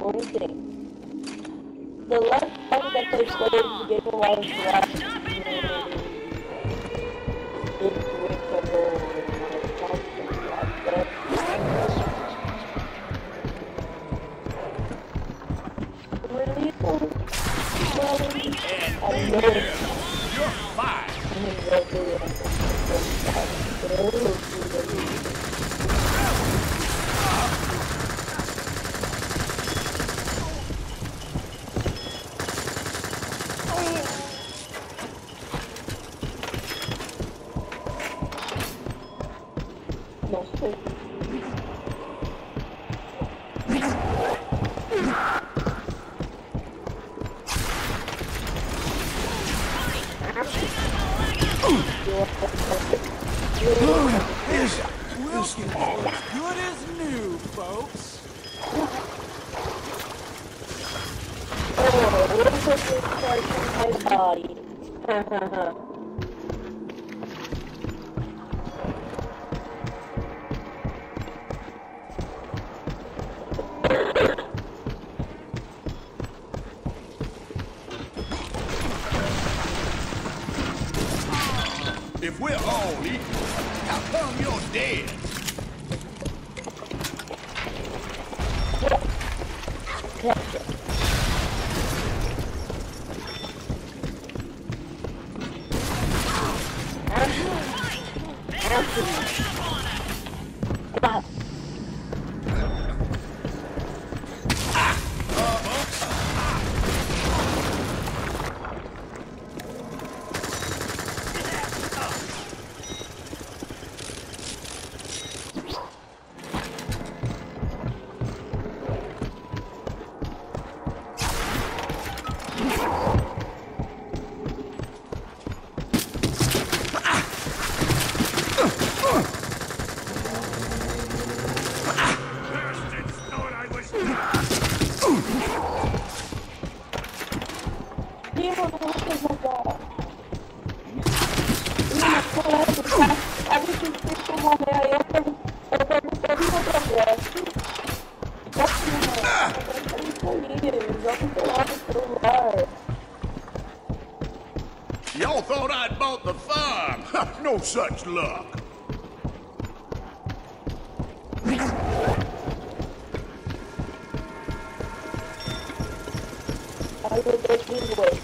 Only thing. The left button that they're slowly to get the water If we're all equal, how come you're dead? Y'all thought I'd bought the farm. No such luck. I will get this way.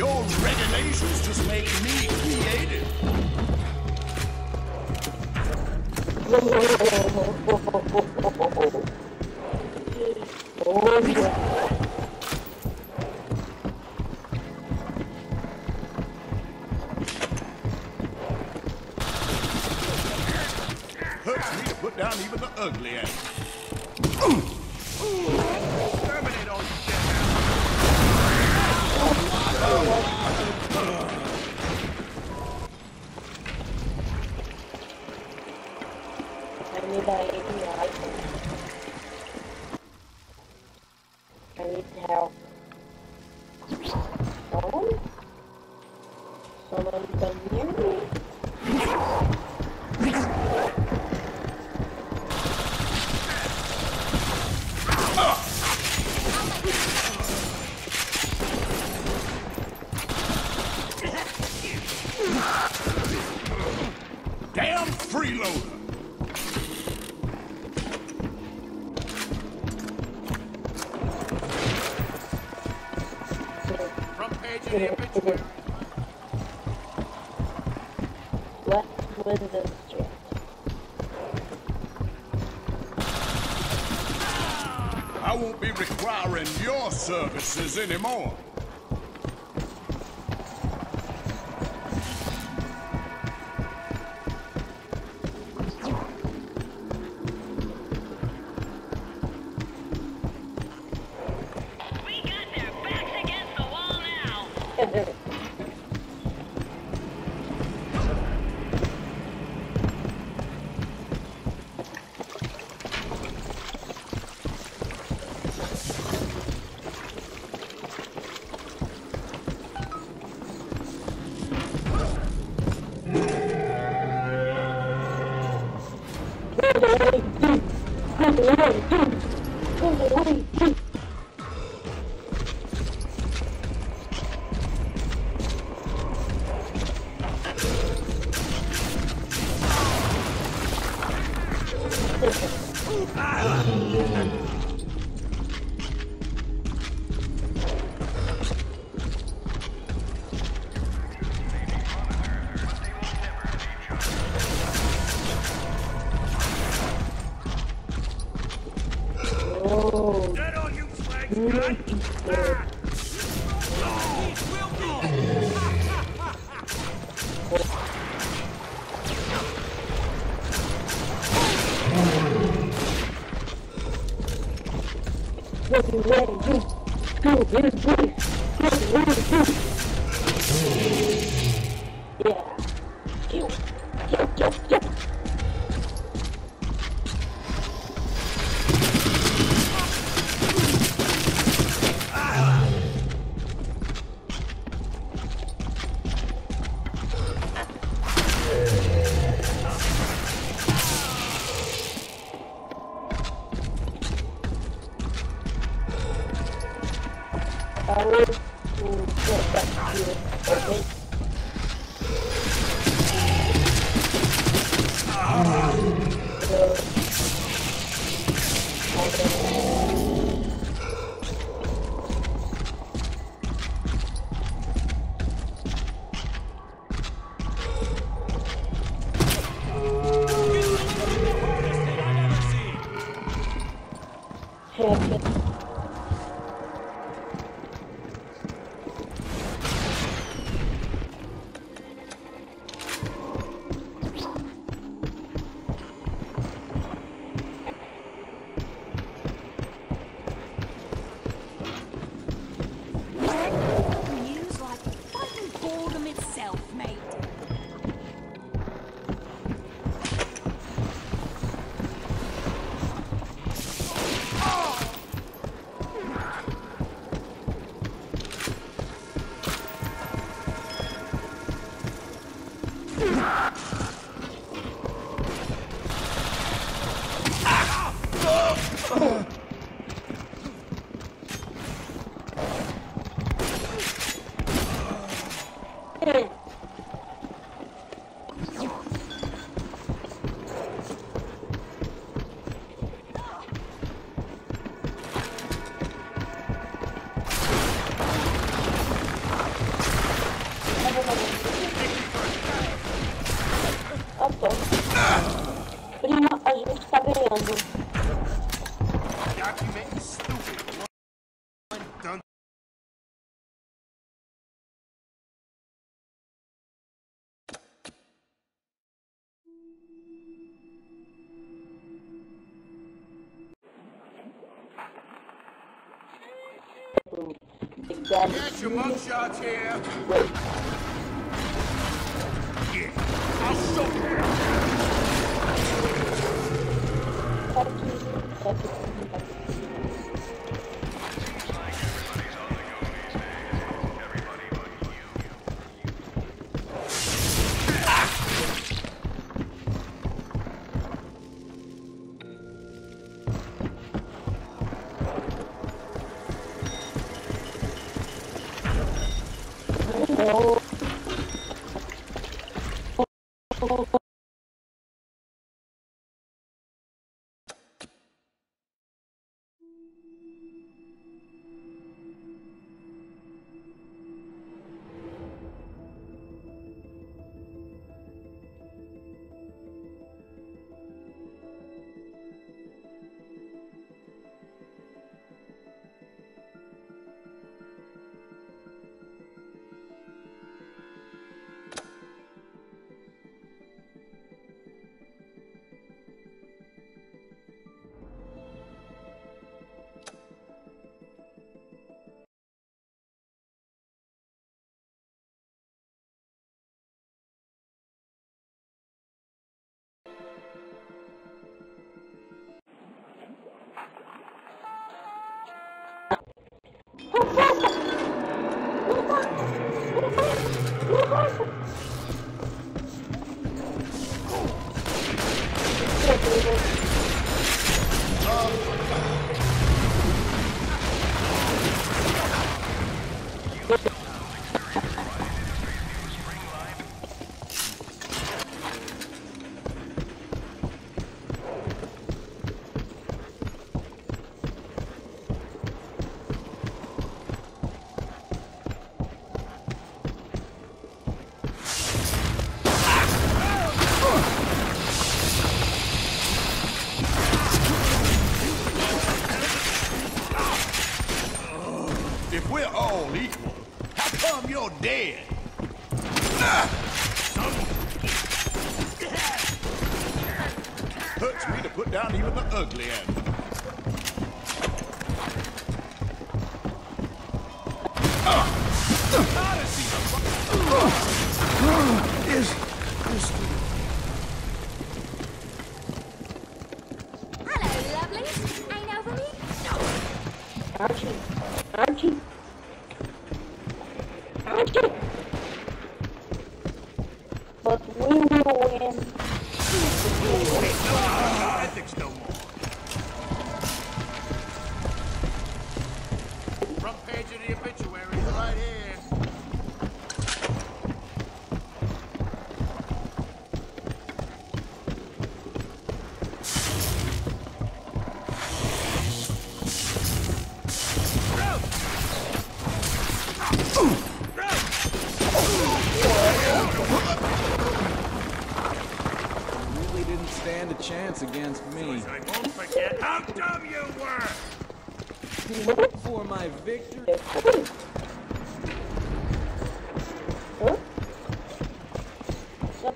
Your regulations just make me creative. down even the ugly end. Terminate all shit now. I need help. Someone? Someone can hear me? Damn freeloader! What was this shit? I won't be requiring your services anymore. Got your mugshots here. Wait. Yeah, I'll show against me. I won't forget how dumb you were! For my victory. Huh? The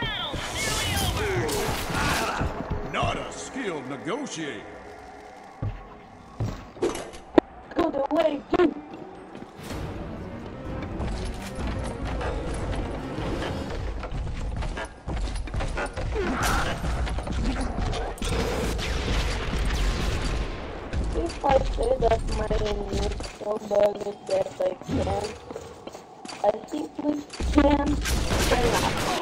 battle's nearly over! Not a skilled negotiator. I think we can.